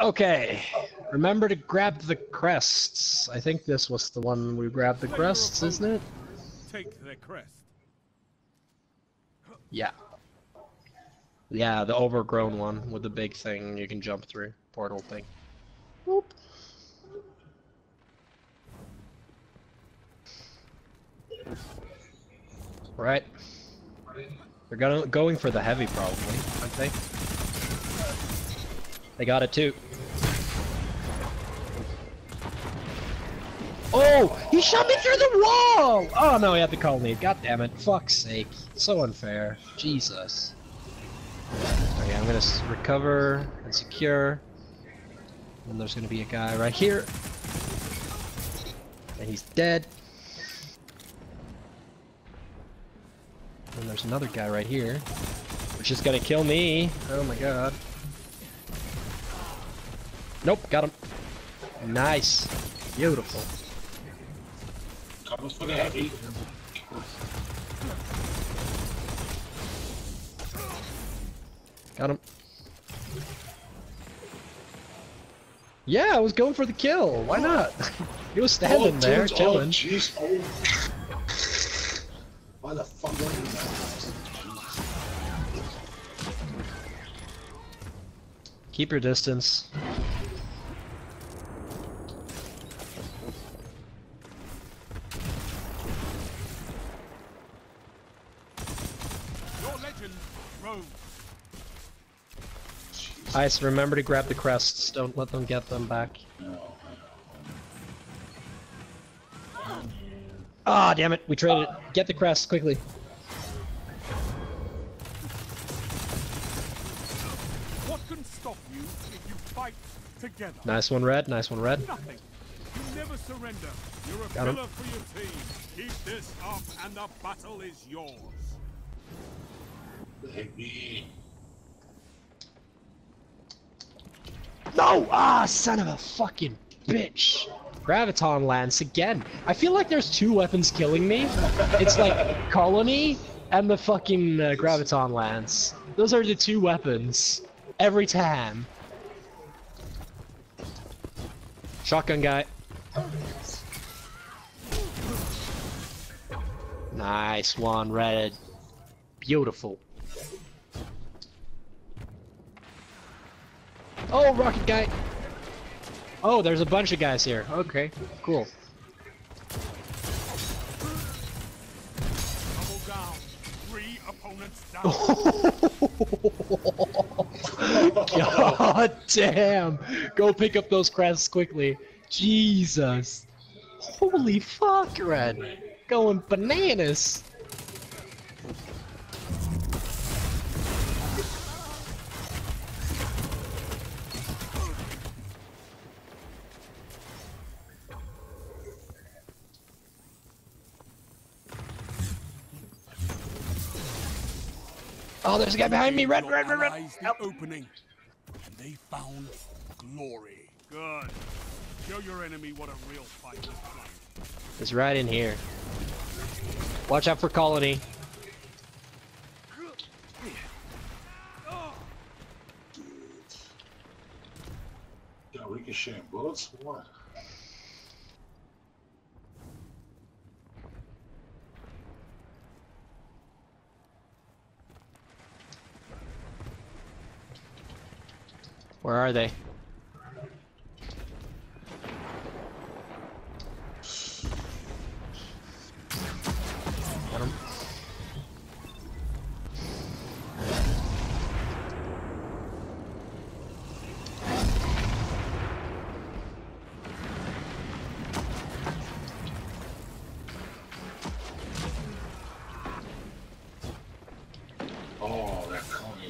Okay, remember to grab the crests. I think this was the one we grabbed the crests, isn't it? Take the crest. Yeah. Yeah, the overgrown one with the big thing you can jump through. Portal thing. Whoop. Right. They're going for the heavy probably, I think. They got it too. Oh! He shot me through the wall! Oh no, he had the colony. God damn it. Fuck's sake. So unfair. Jesus. Okay, I'm gonna recover and secure. And there's gonna be a guy right here. And he's dead. And there's another guy right here, which is gonna kill me. Oh my god. Nope, got him. Nice. Beautiful. Okay. Got him. Yeah, I was going for the kill. Why not? He was standing there, chilling. Why the fuck are you doing? Keep your distance. Your legend rose. Ice, remember to grab the crests. Don't let them get them back. Ah, oh, damn it! We traded. Get the crest quickly. What can stop you if you fight together? Nice one, Red. Nice one, Red. Nothing. You never surrender. You're a pillar for your team. Keep this up, and the battle is yours. No! Ah, son of a fucking bitch! Graviton Lance again. I feel like there's two weapons killing me. It's like Colony and the fucking Graviton Lance. Those are the two weapons. Every time. Shotgun guy. Nice one, Red. Beautiful. Oh, rocket guy. Oh, there's a bunch of guys here. Okay, cool. Double down. Three opponents down. God damn! Go pick up those crests quickly. Jesus! Holy fuck, Red! Going bananas! Oh, there's a guy behind me! Red! Help. Opening, and they found glory. Good. Show your enemy what a real fight is like. It's right in here. Watch out for Colony. Got ricocheting bullets. What? Where are they? Got him.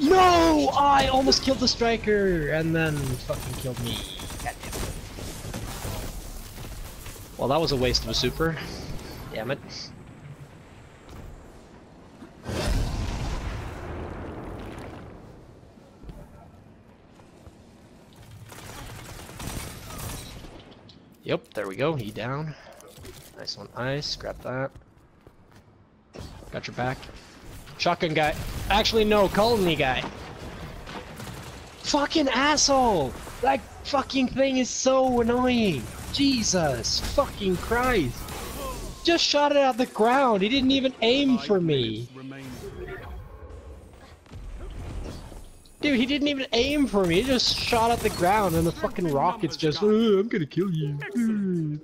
No! I almost killed the striker and then fucking killed me. God damn it. Well, that was a waste of a super. Damn it. Yep, there we go. He down. Nice one, Ice. Grab that. Got your back. Shotgun guy. Actually, no, Colony guy. fucking asshole! That fucking thing is so annoying! Jesus fucking Christ! Just shot it at the ground! He didn't even aim for me! Dude, he didn't even aim for me! He just shot at the ground and the fucking rocket's just, oh, I'm gonna kill you!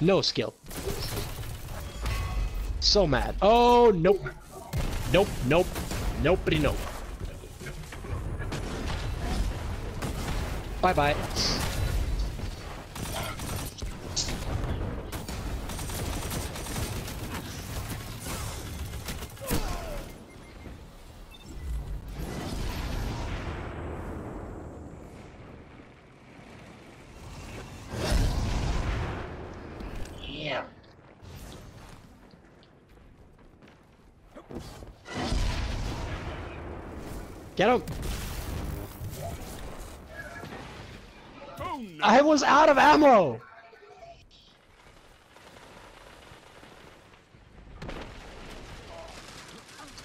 No skill. So mad. Oh, nope. Nope, nope. Nobody, nope. Bye-bye. Get him! Oh, no. I was out of ammo!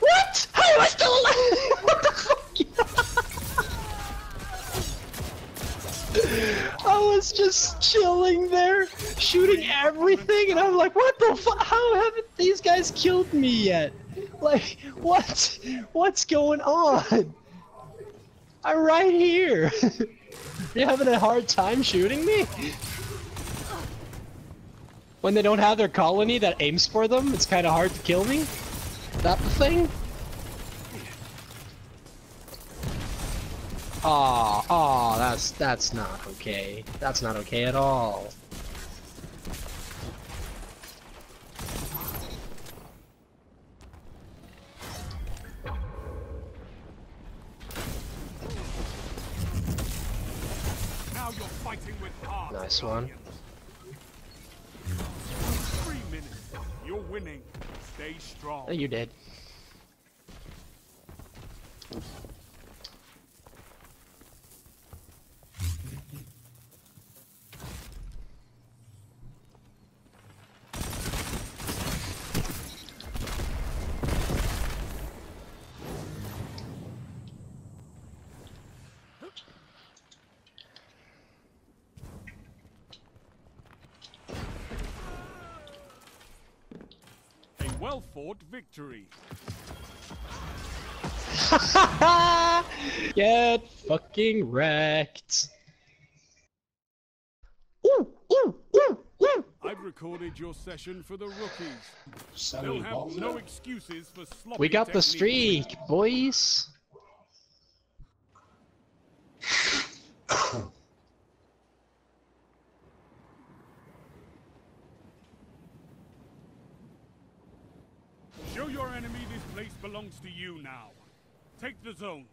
What?! How am I still alive?! What the fuck?! I was just chilling there, shooting everything, and I'm like, what the fuck?! How haven't these guys killed me yet?! Like, what? What's going on? I'm right here. You having a hard time shooting me? When they don't have their colony that aims for them, it's kind of hard to kill me? Is that the thing? Aw, aw, that's not okay. That's not okay at all. Nice one. 3 minutes. You're winning. Stay strong. Oh, you did. Well-fought victory. Get fucking wrecked. I've recorded your session for the rookies. They'll have no excuses for sloppy. We got the streak, boys. Show your enemy this place belongs to you now. Take the zones.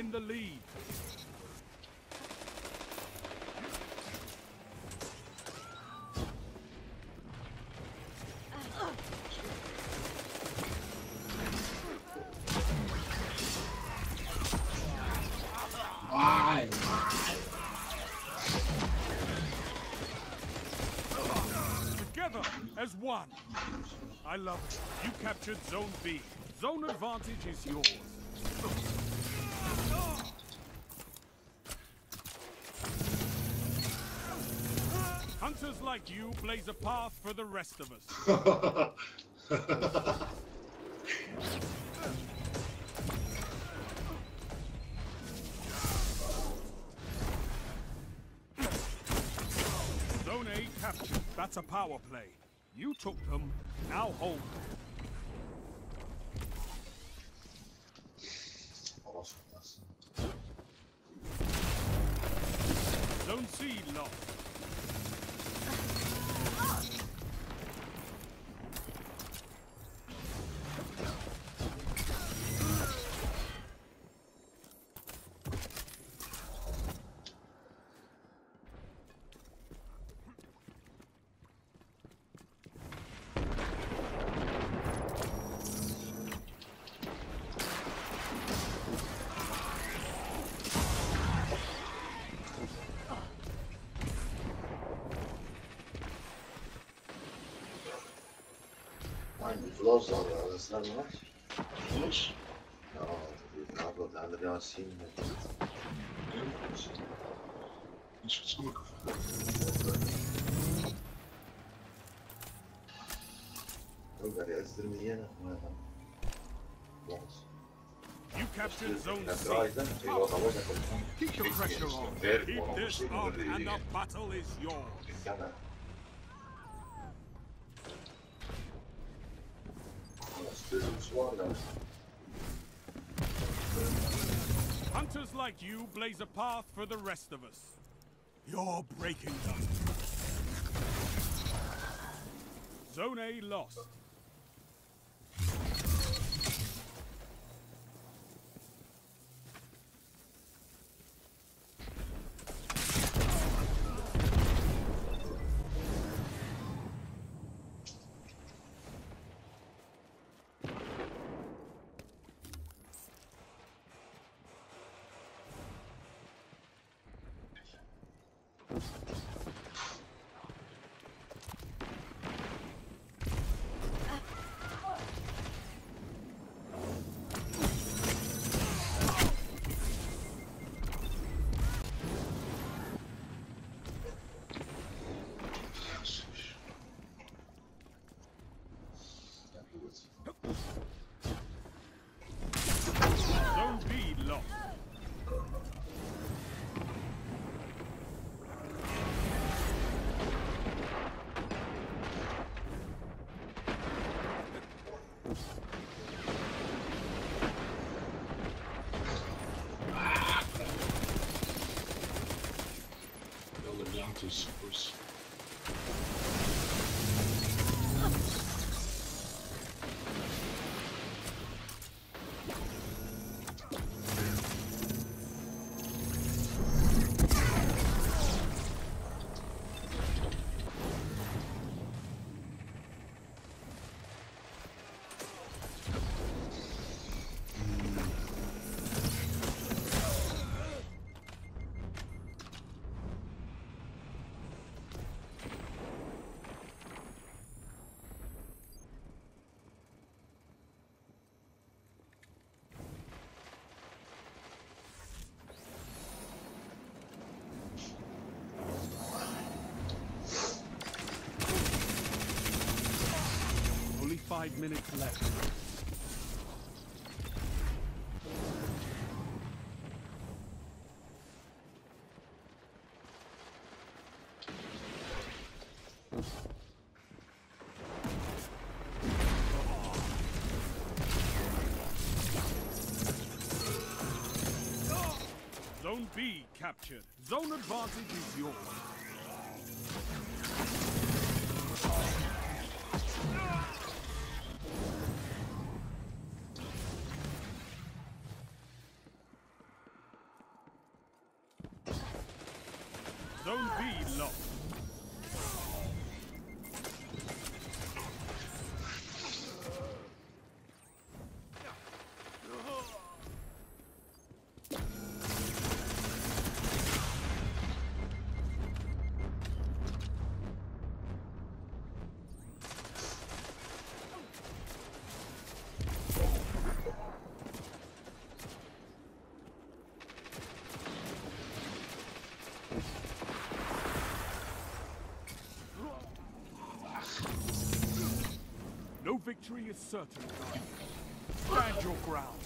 In the lead. Why? Together as one. I love it. You captured Zone B. Zone advantage is yours. Hunters like you blaze a path for the rest of us. Zone A captured. That's a power play. You took them, now hold them. Zone C lost. blows on the other side. Finish? No, I've got the underground scene. You captured Zone C. Keep your pressure on. Keep this up and the battle is yours. Hunters like you blaze a path for the rest of us. You're breaking them. Zone A lost. Minutes left. Zone B captured. Zone advantage is yours. Zone B locked. Victory is certain. Stand your ground.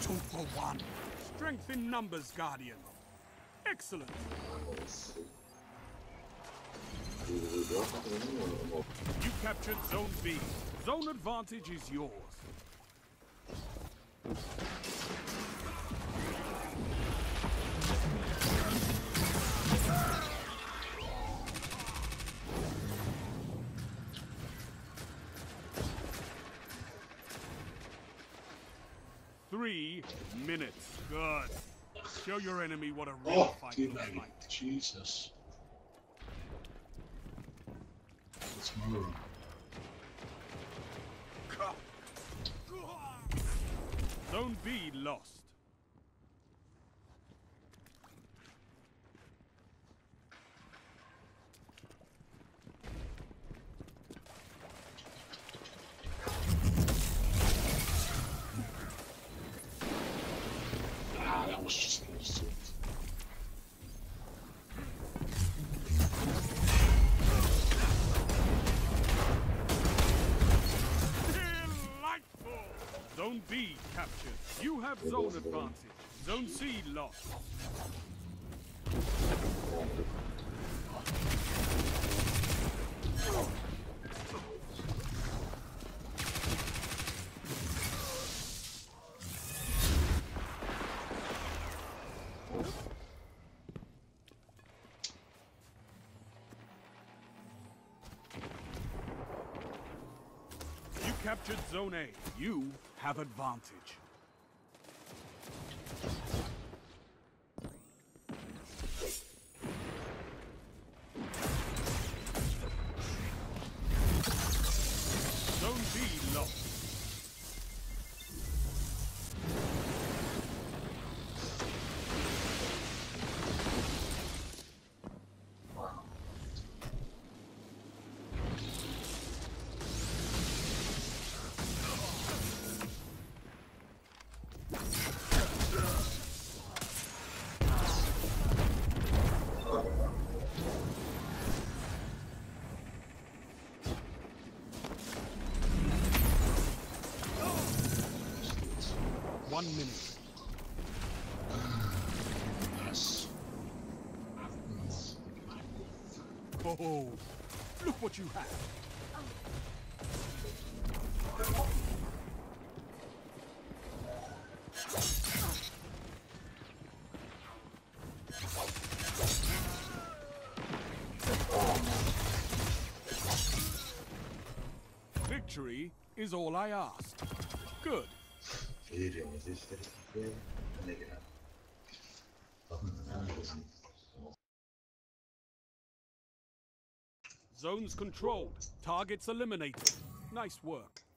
Two for one. Strength in numbers, Guardian. Excellent. You captured Zone B. Zone advantage is yours. Good. Show your enemy what a real fight looks like. Jesus. Let's move. Zone B lost. That was just bullshit. Delightful! Zone B captured. You have zone advantage. Zone C lost. Captured Zone A. You have advantage. Zone B lost. Oh, look what you have. Victory is all I asked. Good. Zones controlled. Targets eliminated. Nice work.